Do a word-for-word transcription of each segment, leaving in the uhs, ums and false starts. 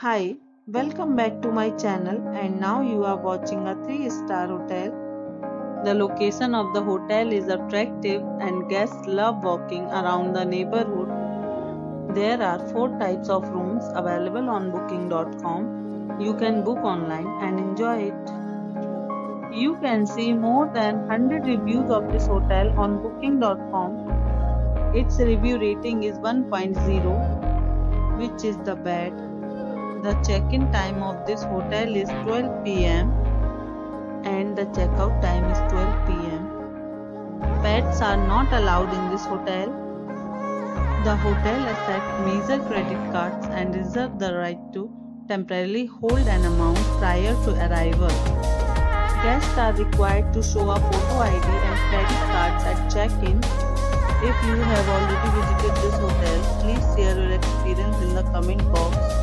Hi, welcome back to my channel, and now you are watching a three star hotel. The location of the hotel is attractive and guests love walking around the neighborhood. There are four types of rooms available on booking dot com. You can book online and enjoy it. You can see more than one hundred reviews of this hotel on booking dot com. Its review rating is one point zero, which is the best. The check-in time of this hotel is twelve p m and the check-out time is twelve p m Pets are not allowed in this hotel. The hotel accepts major credit cards and reserves the right to temporarily hold an amount prior to arrival. Guests are required to show a photo I D and credit cards at check-in. If you have already visited this hotel, please share your experience in the comment box.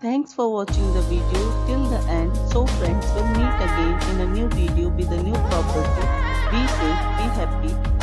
Thanks for watching the video till the end. So friends, will meet again in a new video with a new property. Be safe, be happy.